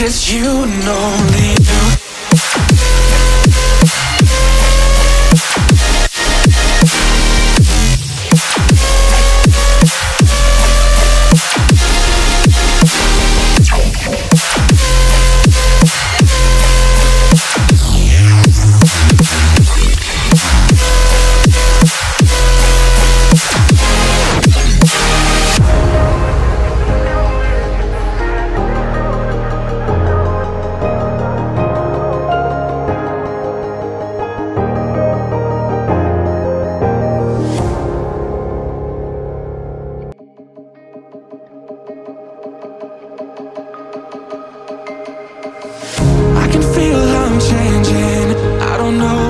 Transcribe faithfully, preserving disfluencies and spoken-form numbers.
It's you and only you. Feel I'm changing, I don't know